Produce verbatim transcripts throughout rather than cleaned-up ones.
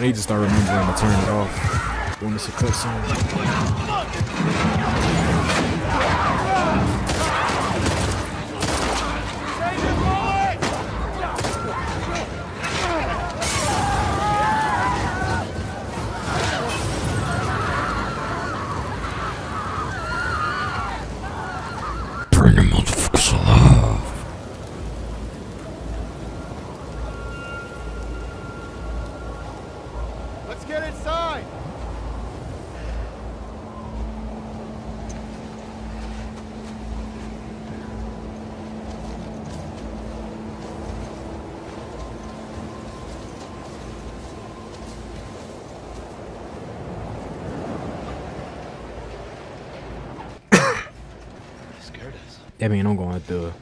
I need to start remembering to turn it off when it's a cutscene. Bring your motherfuckers alive. Get inside! That mean I'm going to have to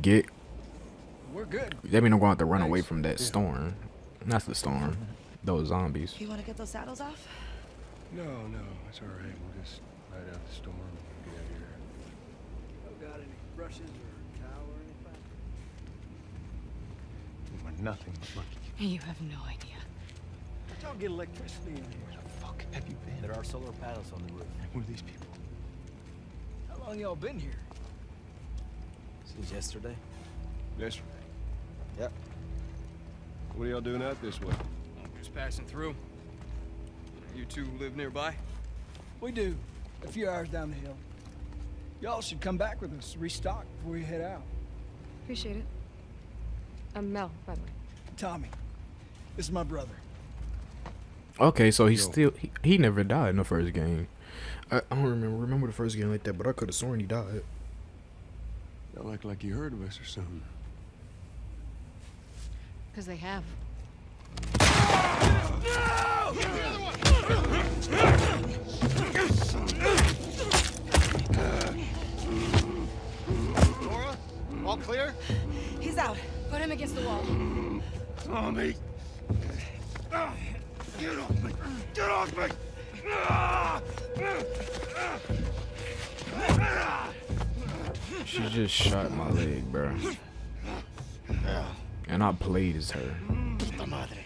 get... We're good. That mean I'm going to have to run away from that storm. That's the storm. Those zombies. You want to get those saddles off? No, no, it's all right. We'll just ride out the storm and get out of here. Oh, got any brushes or towel or anything? You are nothing but lucky. You have no idea. But y'all get electricity in here. Where the fuck have you been? There are solar panels on the roof. Who are these people? How long y'all been here? Since yesterday. Yesterday? Yep. What are y'all doing out this way? Passing through. You two live nearby? We do. A few hours down the hill. Y'all should come back with us, restock before we head out. Appreciate it. I'm Mel, by the way. Tommy. This is my brother. Okay, so he's Yo. still he, he never died in the first game. I, I don't remember remember the first game like that, but I could have sworn he died. Y'all act like you heard of us or something. Because they have. No! Nora, all clear? He's out. Put him against the wall. Tommy! Get off me! Get off me! She just shot my leg, bro. And I played as her. Puta madre.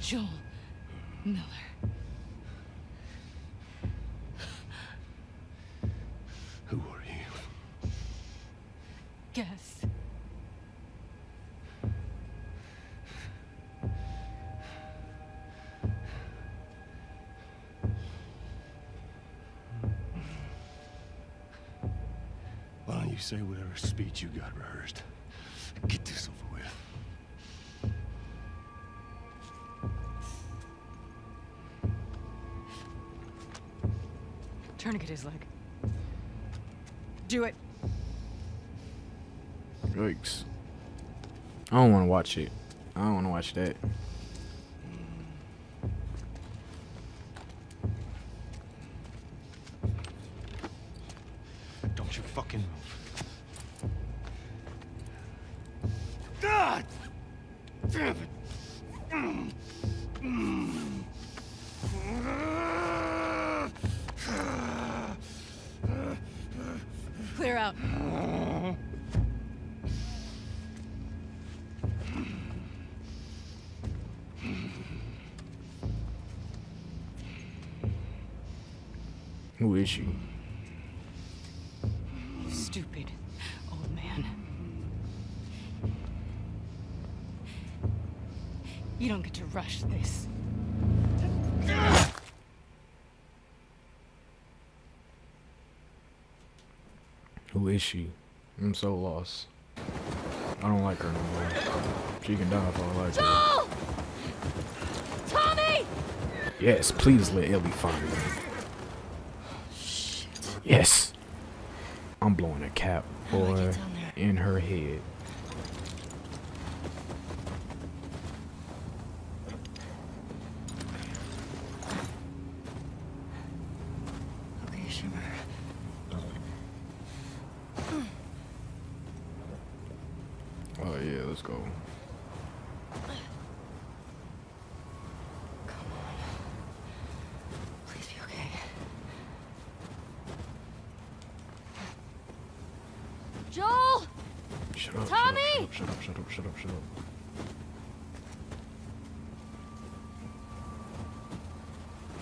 Joel Miller. Who are you? Guess. Why don't you say whatever speech you got rehearsed? Get this over with. Tourniquet his leg. Do it. Yikes. I don't want to watch it. I don't want to watch that. Don't you fucking move. God damn it. Mm. Mm. Clear out. Who is she? You stupid old man. You don't get to rush this. Who is she? I'm so lost. I don't like her no more. She can die if I like Joel! her. Tommy! Yes, please let Ellie find me. Shit. Yes! I'm blowing a cap, boy, in her head. Go. Come on. Please be okay. Joel! Shut up, Tommy! Shut up, shut up, shut up, shut up, shut up.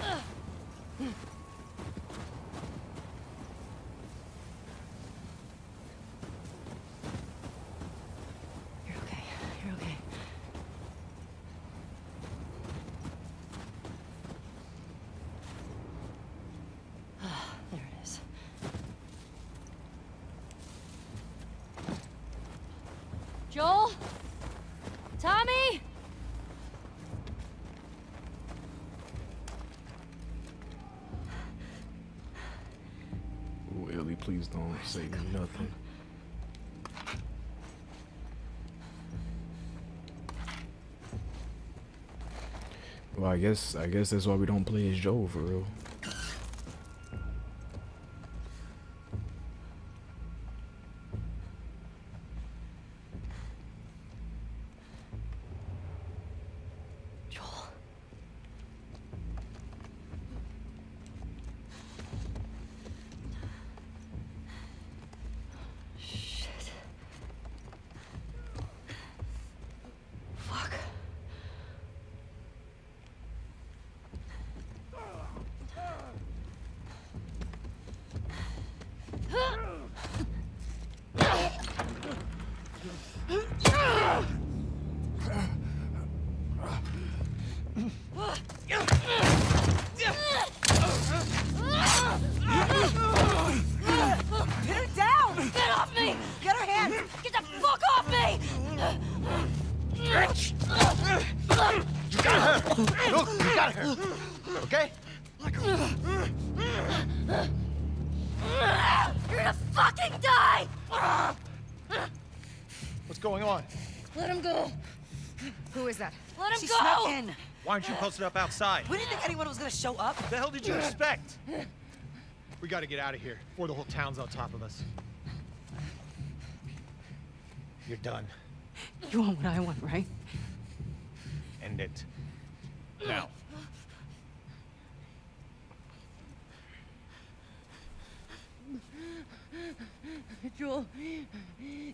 Shut up. Uh. Joel? Tommy? Ooh, Ellie, please don't say nothing. Well, I guess I guess that's why we don't play as Joel for real. Why aren't you posted up outside? We didn't think anyone was gonna show up. The hell did you expect? We gotta get out of here before the whole town's on top of us. You're done. You want what I want, right? End it. Now. Joel,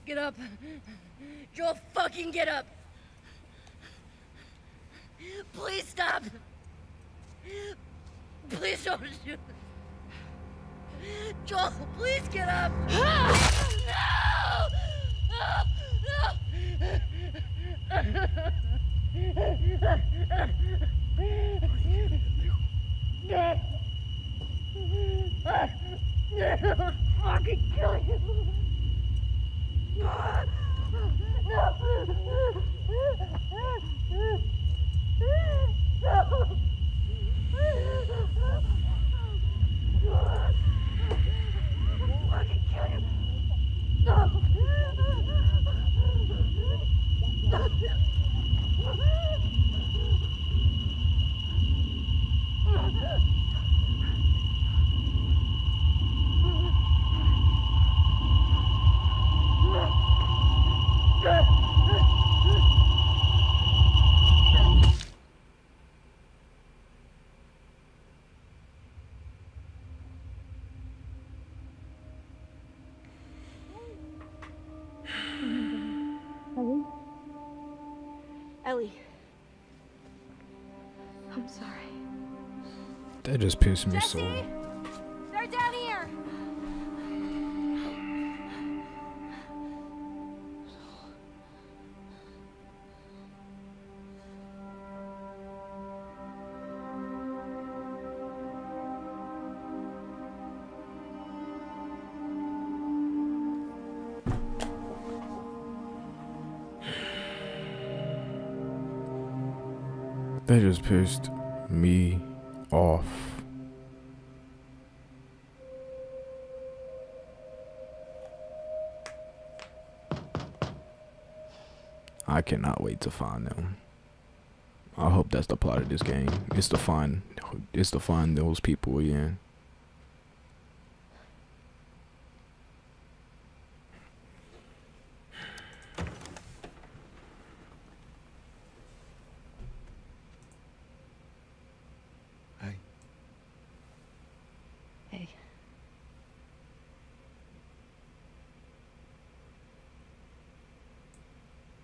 get up. Joel, fucking get up. Please stop! Please don't shoot! Joel, please get up! Ah! No! No! No! I'll fucking kill you! No! Ellie, I'm sorry. That just pissed me so. They're down here. That just pissed me off. I cannot wait to find them. I hope that's the plot of this game. It's to find, it's to find those people again.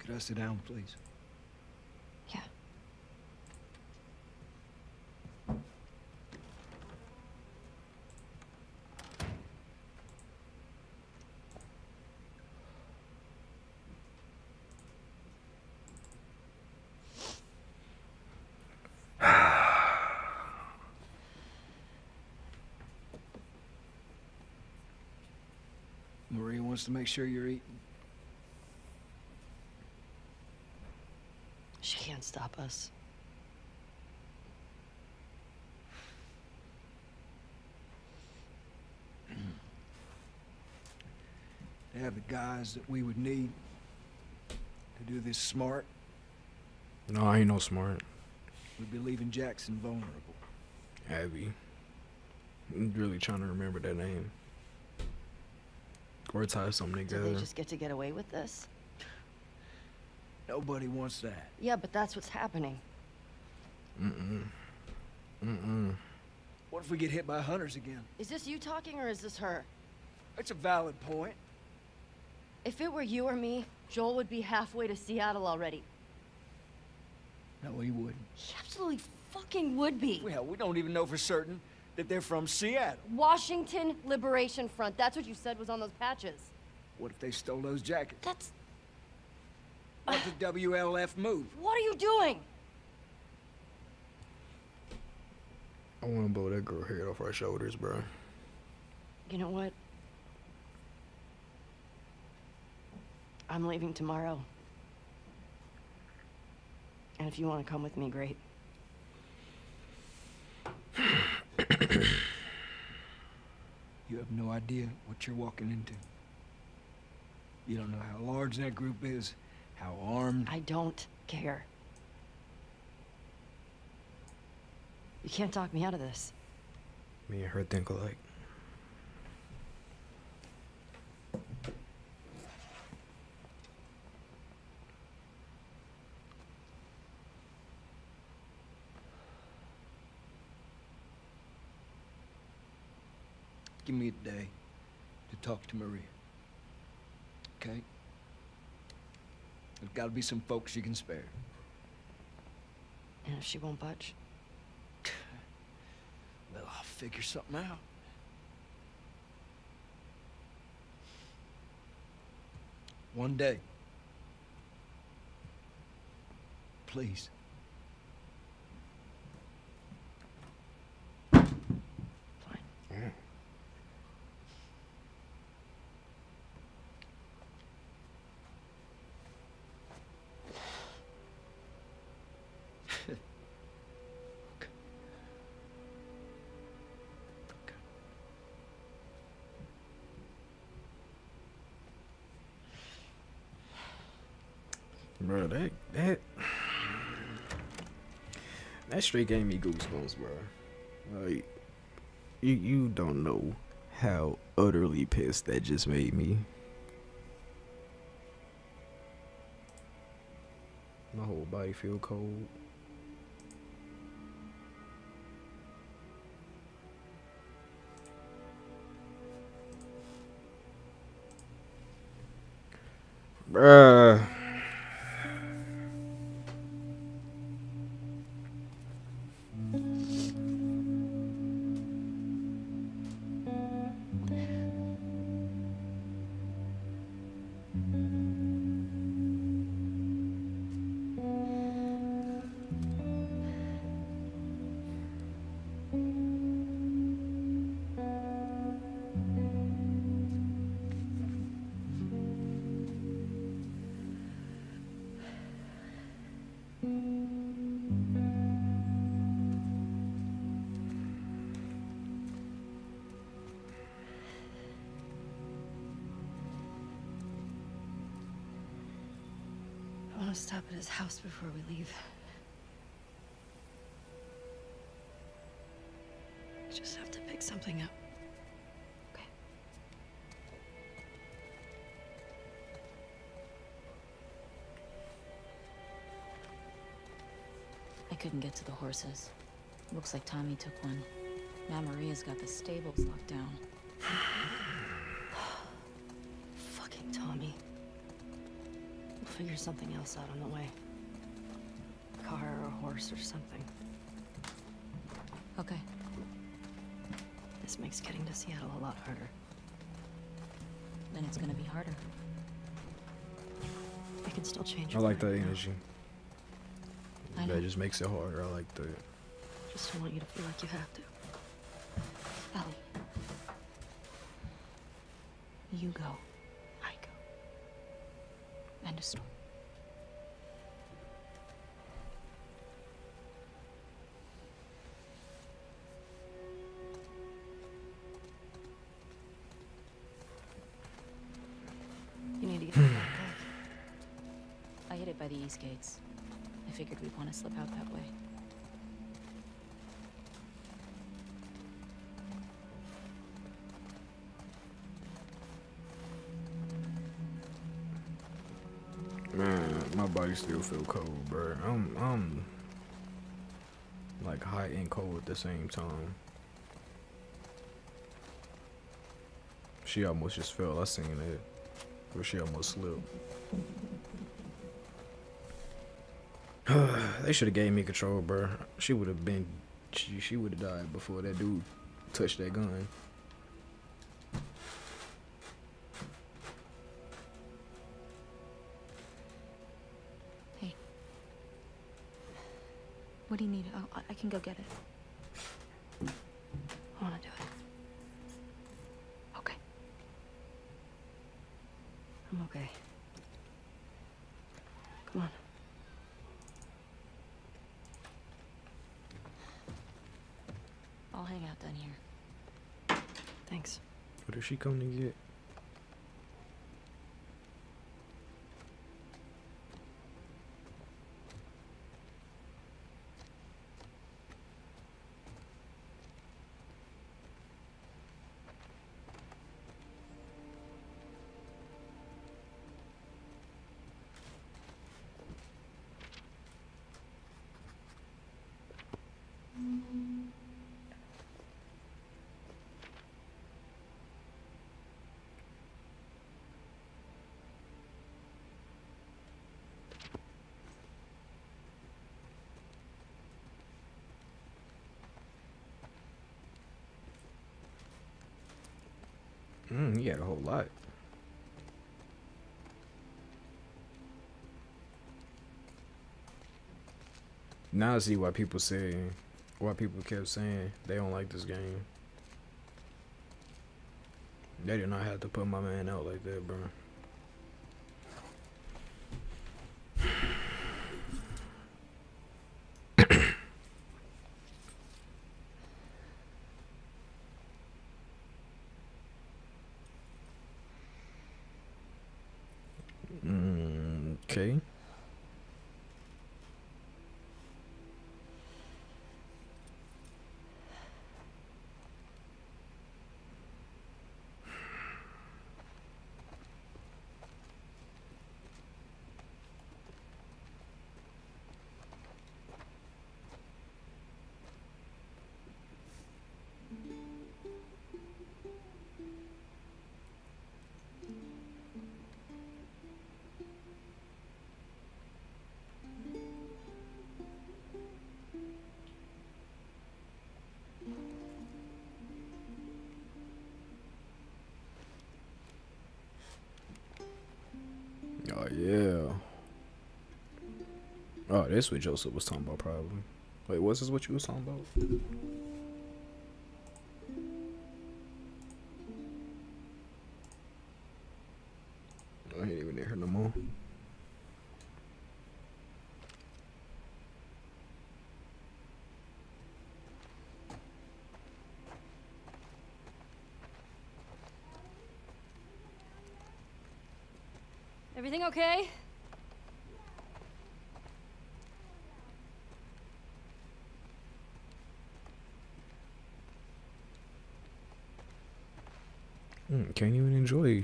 Could I sit down, please? Yeah. Maria wants to make sure you're eating. She can't stop us. To have the guys that we would need to do this smart. No, I ain't no smart. We'd be leaving Jackson vulnerable. Abby. I'm really trying to remember that name. Or tie something together. Did they just get to get away with this? Nobody wants that. Yeah, but that's what's happening. Mm-mm. Mm-mm. What if we get hit by hunters again? Is this you talking or is this her? That's a valid point. If it were you or me, Joel would be halfway to Seattle already. No, he wouldn't. He absolutely fucking would be. Well, we don't even know for certain that they're from Seattle. Washington Liberation Front. That's what you said was on those patches. What if they stole those jackets? That's... What did W L F move? What are you doing? I want to blow that girl head off our shoulders, bro. You know what? I'm leaving tomorrow. And if you want to come with me, great. You have no idea what you're walking into. You don't know how large that group is. How armed? I don't care. You can't talk me out of this. Me and her think alike. Give me a day to talk to Maria, okay? There's gotta be some folks you can spare. And if she won't budge? Well, I'll figure something out. One day. Please. Fine. Mm. Bro, that that that straight gave me goosebumps, bro. Like, you you don't know how utterly pissed that just made me. My whole body feel cold. Bruh. Stop at his house before we leave. We just have to pick something up. Okay. I couldn't get to the horses. Looks like Tommy took one. Now Maria's got the stables locked down. Fucking Tommy. figure something else out on the way. A car or a horse or something. Okay. This makes getting to Seattle a lot harder. Then it's gonna be harder. I can still change. I like that energy. I that just makes it harder. I like that. Just don't want you to feel like you have to. Ellie. You go. I go. End of story. You need to get the backpack. I hid it by the east gates. I figured we'd want to slip out that way. Man, my body still feel cold, bro. I'm, I'm like hot and cold at the same time. She almost just fell. I seen it, but she almost slipped. They should have gave me control, bro. She would have been, she, she would have died before that dude touched that gun. What do you need? Oh, I can go get it. I want to do it. Okay. I'm okay. Come on. I'll hang out down here. Thanks. What did she come to get? Mm, he had a whole lot. Now I see why people say, why people kept saying they don't like this game. They did not have to put my man out like that, bro. Okay. Oh, yeah. Oh, that's what Joseph was talking about, probably. Wait, was this what you was talking about? I ain't even near her no more. Everything okay? Mm, can't even enjoy.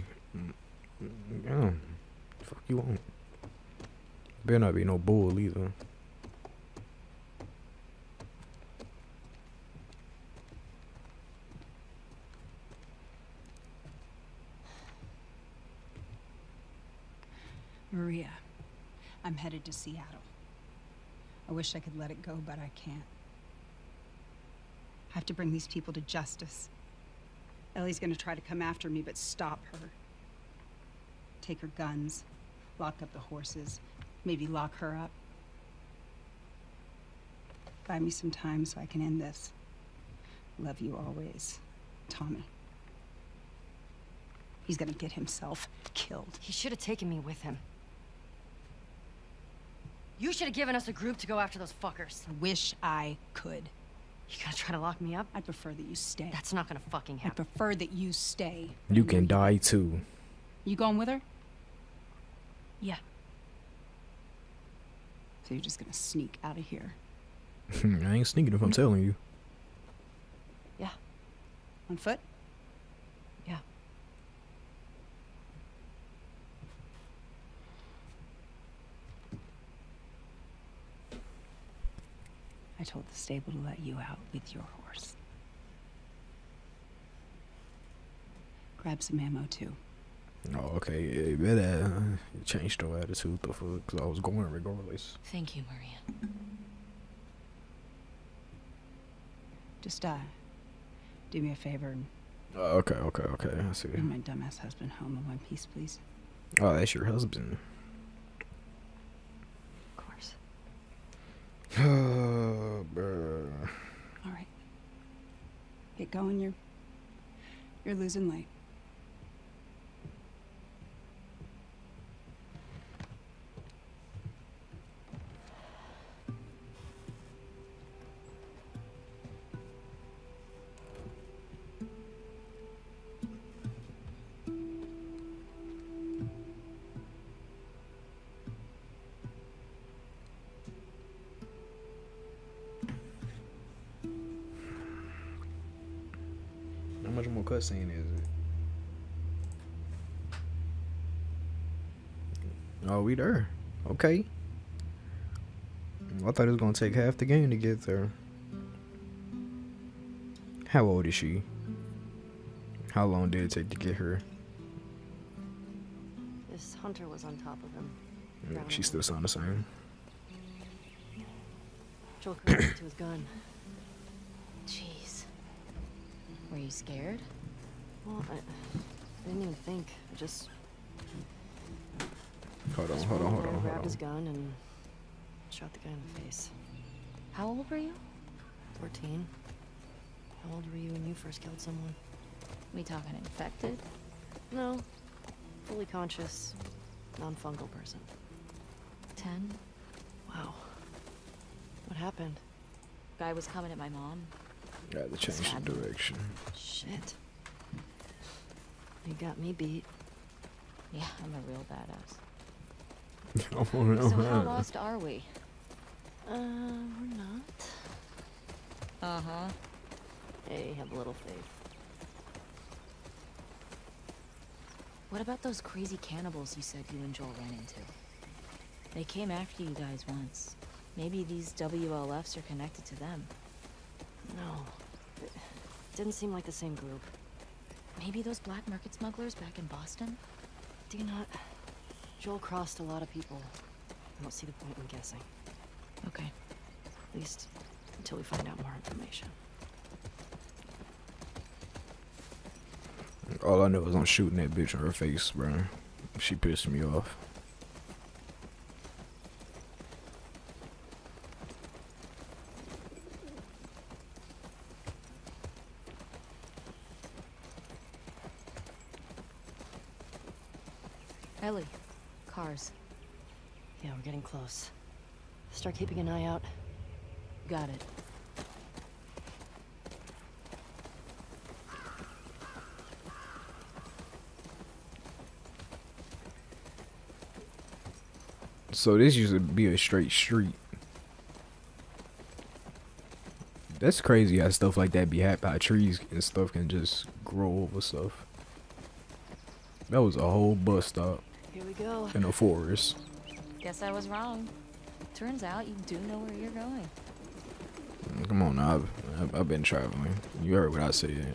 Yeah, fuck you won't. Better not be no bull either. Maria, I'm headed to Seattle. I wish I could let it go, but I can't. I have to bring these people to justice. Ellie's gonna try to come after me, but stop her. Take her guns, lock up the horses, maybe lock her up. Buy me some time so I can end this. Love you always, Tommy. He's gonna get himself killed. He should have taken me with him. You should have given us a group to go after those fuckers. I wish I could. You gonna try to lock me up? I'd prefer that you stay. That's not gonna fucking happen. I prefer that you stay. You can die too. You going with her? Yeah. So you're just gonna sneak out of here? I ain't sneaking if I'm telling you. Yeah. On foot? Yeah. I told the stable to let you out with your horse. Grab some ammo too. Oh, okay. You better change the attitude, the fuck, because I was going regardless. Thank you, Maria. Just uh, do me a favor. And uh, okay, okay, okay. I see. Bring my dumbass husband home in one piece, please. Oh, that's your husband. Of course. Oh, bruh. All right. Get going. You're you're losing light. Scene is it? Oh, we there. Okay. I thought it was gonna take half the game to get there. How old is she? How long did it take to get her? This hunter was on top of him. Mm, she still sound the same. Joel crouched to his gun. Jeez. Were you scared? Well, I, I didn't even think. I just hold on, just hold on, hold on, hold on. Grabbed his gun and shot the guy in the face. How old were you? Fourteen. How old were you when you first killed someone? We talking infected? No, fully conscious, non-fungal person. Ten. Wow. What happened? Guy was coming at my mom. Yeah, they changed the direction. Shit. You got me beat. Yeah, I'm a real badass. Oh, no. So how lost are we? Uh, we're not. Uh-huh. Hey, have a little faith. What about those crazy cannibals you said you and Joel ran into? They came after you guys once. Maybe these W L Fs are connected to them. No. It didn't seem like the same group. Maybe those black market smugglers back in Boston? Do you not? Joel crossed a lot of people. I don't see the point in guessing. Okay. At least until we find out more information. All I know is I'm shooting that bitch in her face, bro. She pissed me off. Ellie, cars. Yeah, we're getting close. Start keeping an eye out. Got it. So this used to be a straight street. That's crazy how stuff like that be happening. How trees and stuff can just grow over stuff. That was a whole bus stop. Here we go. In a forest. Guess I was wrong. Turns out you do know where you're going. Come on, now. I've, I've been traveling. You heard what I said.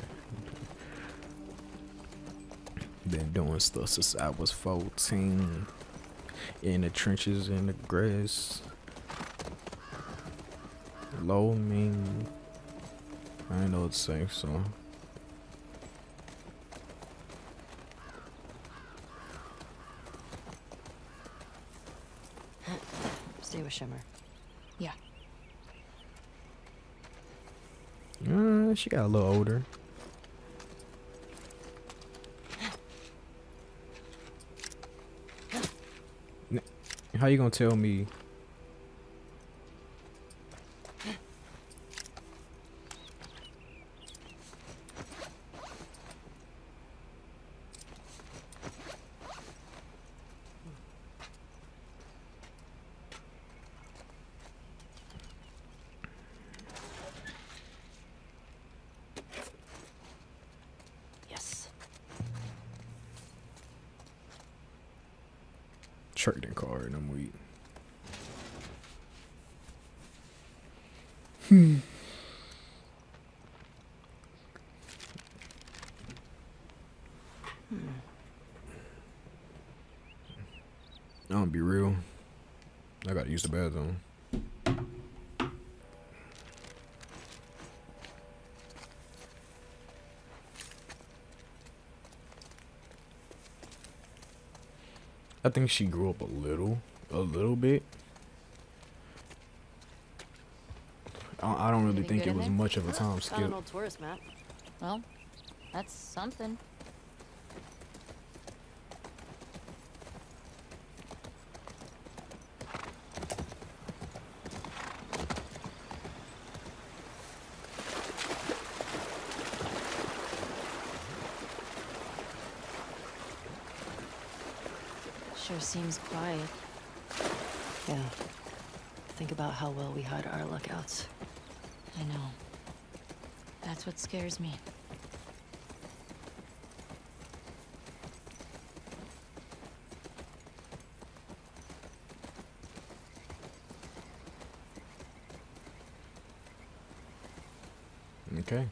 Been doing stuff since I was fourteen. in the trenches, in the grass. Low mean, I know it's safe, so. Stay with Shimmer. Yeah. Uh, she got a little older. How you gonna tell me? Trading card, I'm weak. Hmm. I'm gonna be real. I gotta use the bathroom. I think she grew up a little, a little bit. I, I don't really think it was much of a time skip. An old tourist map. Well, that's something. Sure seems quiet. Yeah. Think about how well we hide our lookouts. I know. That's what scares me. Okay.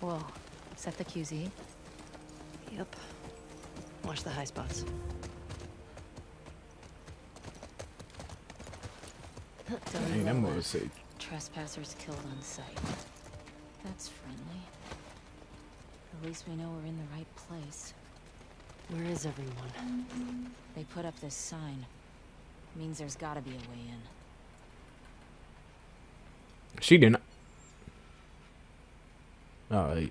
Whoa, is that the Q Z? Yep. Watch the high spots. Dang, that mother said. Trespassers killed on sight. That's friendly. At least we know we're in the right place. Where is everyone? They put up this sign. It means there's gotta be a way in. She didn't. Oh, he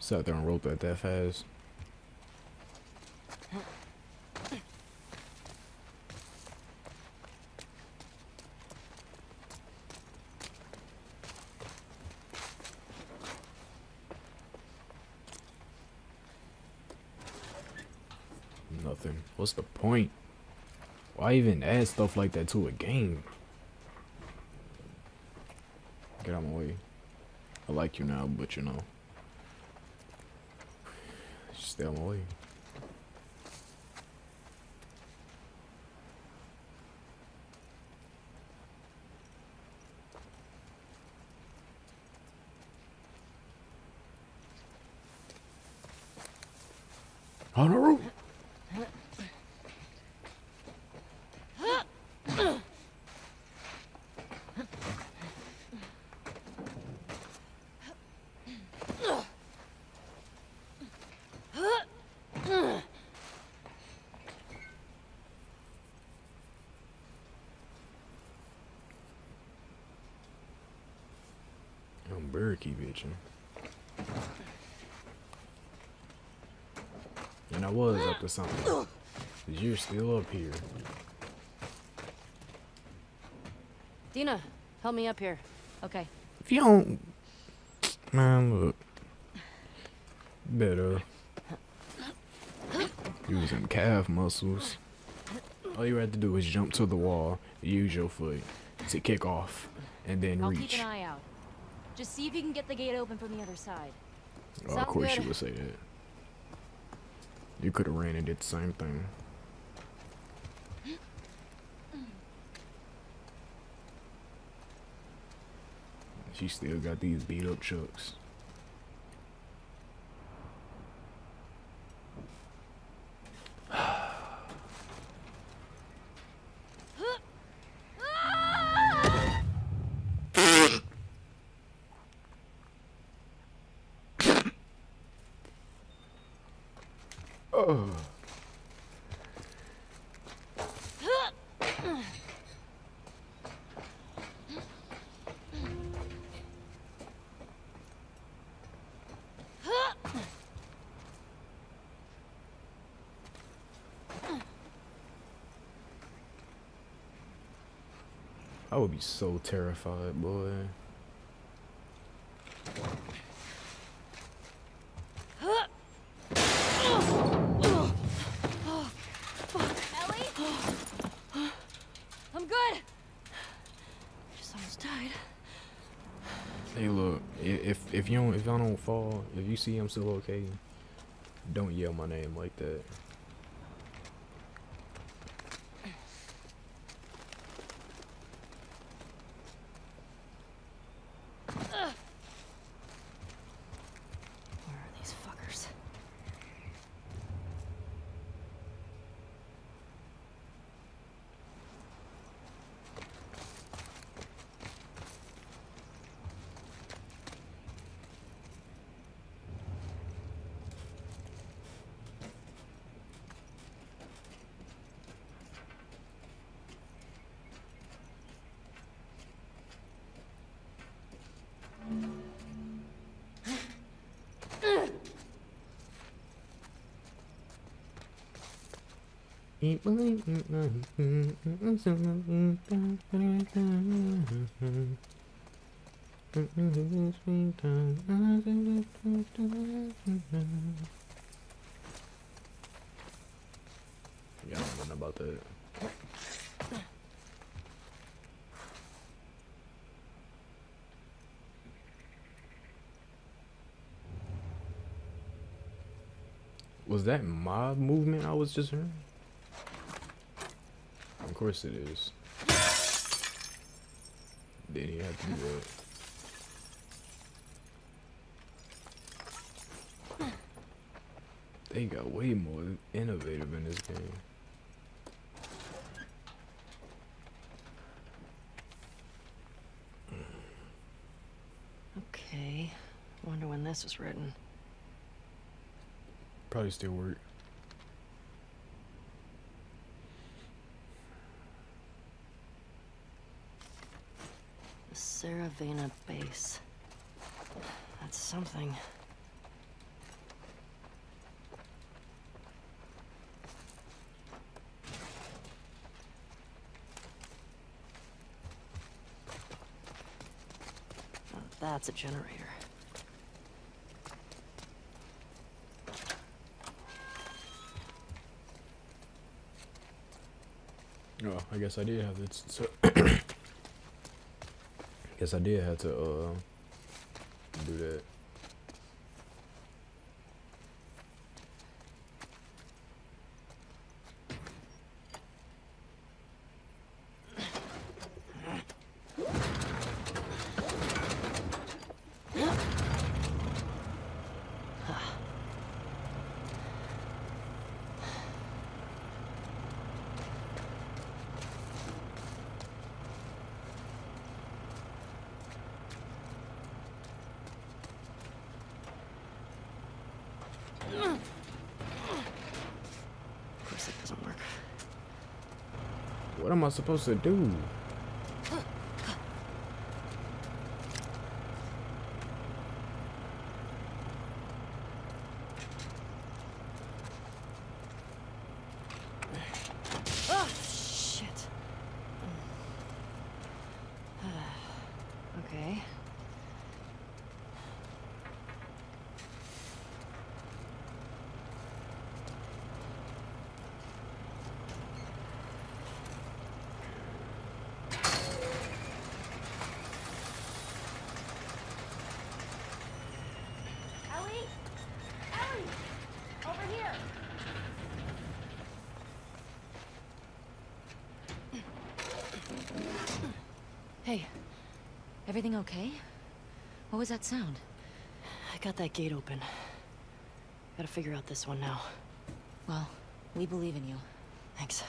sat there and rolled that that fast. Nothing. What's the point? Why even add stuff like that to a game? Get out of my way. I like you now, but you know, just stay on my way. On a roof. Keep itching. And I was up to something. 'Cause you're still up here. Dina, help me up here. Okay. If you don't, man, look. Better using calf muscles. All you had to do is jump to the wall, use your foot to kick off, and then I'll reach. Keep an eye out. Just see if you can get the gate open from the other side. Oh, of course you would say that. You could have ran and did the same thing. She still got these beat up chucks. I would be so terrified, boy. Huh. Oh, oh, fuck. Ellie? Oh. I'm good. I just almost died. Hey, look. If if you don't if I don't fall, if you see I'm still okay, don't yell my name like that. Yeah, I don't know about that. Was that mob movement I was just hearing? Of course it is. Then you have to do that. They got way more innovative in this game. Okay, wonder when this was written. Probably still work. The Saravena base. That's something. Oh, that's a generator. Oh, I guess I did have to. So guess I did have to uh, do that. What am I supposed to do? Oh, shit. Okay. here. Hey, everything okay? What was that sound? I got that gate open. Gotta figure out this one now. Well, we believe in you. Thanks.